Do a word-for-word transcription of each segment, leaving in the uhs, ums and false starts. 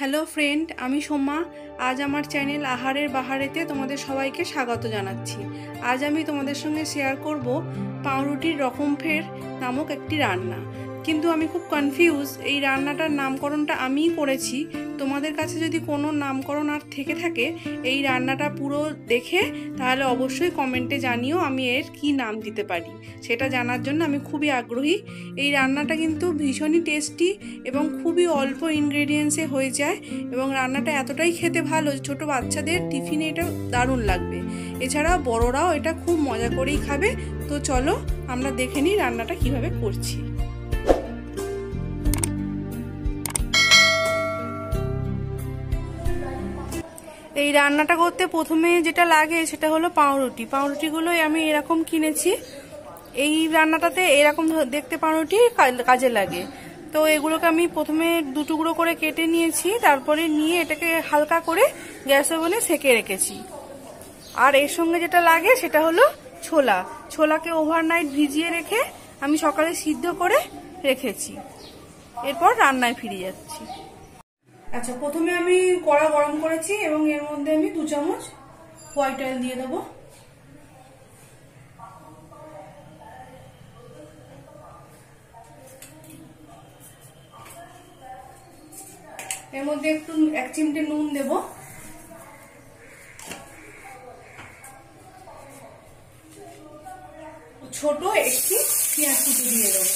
Hello friend आमी सोमा आज आमार चैनल आहारेर बाहारेते तोमादेर सबाइके स्वागत जानाच्छि। आज आमी तोमादेर संगे शेयर करब पाउरुटिर रकमफेर नामक एकटी रान्ना। किन्तु आमी खूब कनफिउज एई रान्नाटार नामकरणटा आमिई करेछि। तोमादेर काछे जोदि कोनो नामकरण आर थेके थाके एई रान्नाटा पुरो देखे ताहले अवश्यई कमेंटे जानियो आमी एर कि नाम दिते पारी सेटा जानार जोन्नो आमी खूबई आग्रही। एई रान्नाटा किन्तु भीषणई टेस्टी एबं खूबई अल्प इनग्रेडियेंट्से हये जाय एबं रान्नाटा एतटाई खेते भालो छोटो बाच्चादेर टिफिने एटा दारुण लागबे, एछाड़ा बड़ोराओ एटा खूब मजा करेई खाबे। तो चलो आमरा देखे निई रान्नाटा किभाबे करछि। এই রান্নাটা করতে প্রথমে যেটা লাগে সেটা হলো পাউরুটি। পাউরুটিগুলোই আমি এরকম কিনেছি। এই রান্নাটাতে এরকম দেখতে পাউরুটি কাজে লাগে। তো এগুলোকে আমি প্রথমে দু টুকরো করে কেটে নিয়েছি, তারপরে নিয়ে এটাকে হালকা করে গ্যাস ওভেনে সেঁকে রেখেছি। আর এর সঙ্গে যেটা লাগে সেটা হলো ছোলা। ছোলাকে ওভারনাইট ভিজিয়ে রেখে আমি সকালে সিদ্ধ করে রেখেছি। এরপর রান্নায় ফিরে যাচ্ছি। আচ্ছা, প্রথমে আমি কড়া গরম করেছি এবং এর মধ্যে আমি দু চামচ হোয়াইট অয়েল দিয়ে দেব। এর মধ্যে একটু এক চিমটে নুন দেব। ছোট একটি পেঁয়াজ কুচি দিয়ে দেব।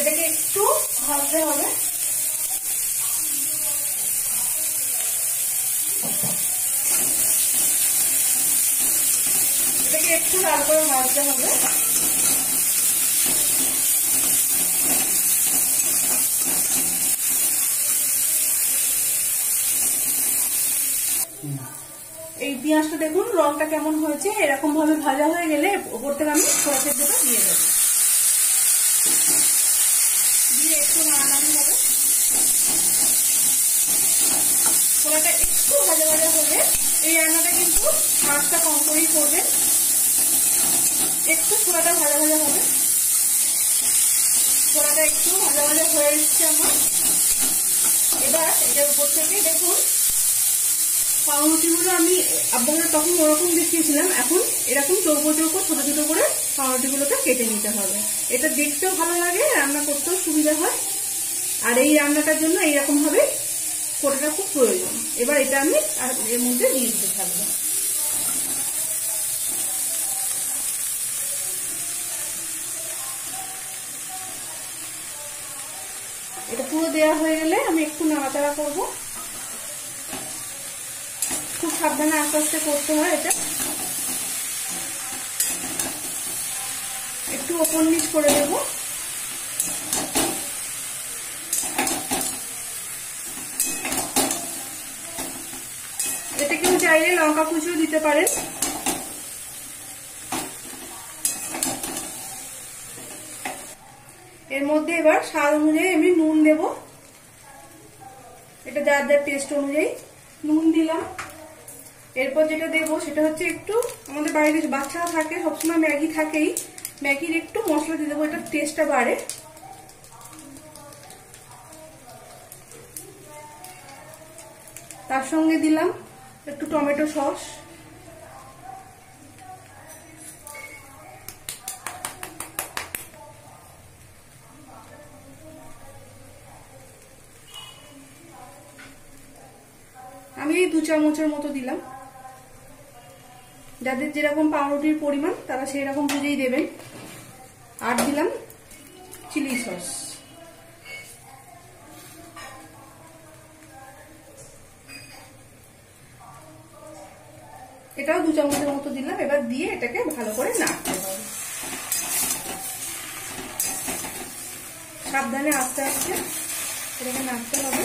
এটাকে একটু ভাজতে হবে। এটাকে একটু লাল করে ভাজতে হবে। এই পেঁয়াজটা দেখুন রংটা কেমন হয়েছে। এরকম ভাবে ভাজা হয়ে গেলে ওপর থেকে আমি সরষের তেলটা দিয়ে দেবো। একটু নাড়ানো হবে। ছোলাটা একটু ভাজা ভাজা হলে এই রান্নাটা কিন্তু আঁচটা কম করেই করবেন। একটু ছোলাটা ভাজা ভাজা হবে। ছোলাটা একটু ভাজা ভাজা হয়ে এসছে আমার। এবার এটার উপর থেকে দেখুন পাউরুটিগুলো আমি আপনারা তখন ওরকম দেখিয়েছিলাম, এখন এরকম চৌকো চৌকো ছোট ছোট করে পাউরুটিগুলোকে কেটে নিতে হবে। এটা দেখতেও ভালো লাগে, রান্না করতেও সুবিধা হয়। আর এই রান্নাটার জন্য এইরকম ভাবে কোটাটা খুব প্রয়োজন। এবার এটা আমি এর মধ্যে দিয়ে দিতে থাকবো। এটা পুরো দেওয়া হয়ে গেলে আমি একটু নাড়াচাড়া করবো। খুব সাবধানে আস্তে আস্তে করতে হয়। এটা একটু ওপর নিচ করে দেব। এটা কেউ চাইলে লঙ্কা কুচিও দিতে পারেন। এর মধ্যে এবার স্বাদ অনুযায়ী আমি নুন দেব। এটা যার যার টেস্ট অনুযায়ী নুন দিলাম। এরপর যেটা দেবো সেটা হচ্ছে একটু আমাদের বাইরে বাচ্চারা থাকে, সবসময় ম্যাগি থাকেই, ম্যাগির একটু মশলা দিয়ে দেবো, এটা টেস্টটা বাড়ে। তার সঙ্গে দিলাম একটু টমেটো সস। আমি এই দু চামচের মতো দিলাম। যাদের যেরকম পাউরুটির পরিমাণ তারা সেই রকম বুঝেই দেবেন। আর দিলাম চিলি সস। এটাও দু চামচের মতো দিলাম। এবার দিয়ে এটাকে ভালো করে নাড়তে হবে। সাবধানে আস্তে আস্তে এটাকে নাড়তে হবে।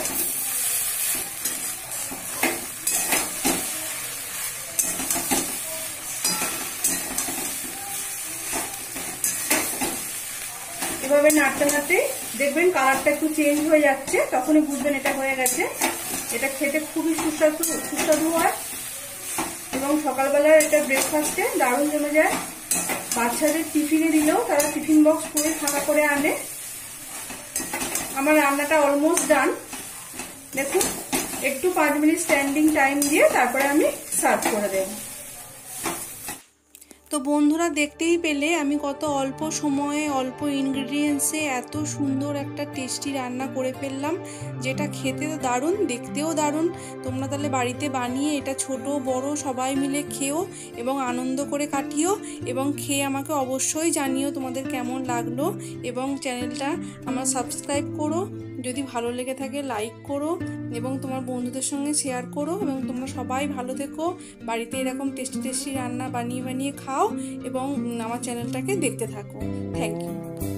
এভাবে নাড়তে নাড়তে দেখবেন কালারটা একটু চেঞ্জ হয়ে যাচ্ছে, তখনই বুঝবেন এটা হয়ে গেছে। এটা খেতে খুবই সুস্বাদু সুস্বাদু হয় এবং সকালবেলা এটা ব্রেকফাস্টে দারুণ জমে যায়। বাচ্চাদের টিফিনে দিলেও তারা টিফিন বক্স করে ফাঁকা করে আনে। আমার রান্নাটা অলমোস্ট ডান। দেখুন একটু পাঁচ মিনিট স্ট্যান্ডিং টাইম দিয়ে তারপরে আমি সার্ভ করে দেব। তো বন্ধুরা দেখতেই পেলে আমি কত অল্প সময়ে অল্প ইনগ্রিডিয়েন্টসে এত সুন্দর একটা টেস্টি রান্না করে ফেললাম, যেটা খেতে তো দারুণ, দেখতেও দারুণ। তোমরা তাহলে বাড়িতে বানিয়ে এটা ছোট বড় সবাই মিলে খেও এবং আনন্দ করে কাটিও, এবং খেয়ে আমাকে অবশ্যই জানিও তোমাদের কেমন লাগলো, এবং চ্যানেলটা আমার সাবস্ক্রাইব করো। যদি ভালো লেগে থাকে লাইক করো এবং তোমার বন্ধুদের সঙ্গে শেয়ার করো, এবং তোমরা সবাই ভালো থেকো, বাড়িতে এরকম টেস্টি টেস্টি রান্না বানিয়ে বানিয়ে খাও এবং আমার চ্যানেলটাকে দেখতে থাকো। Thank you.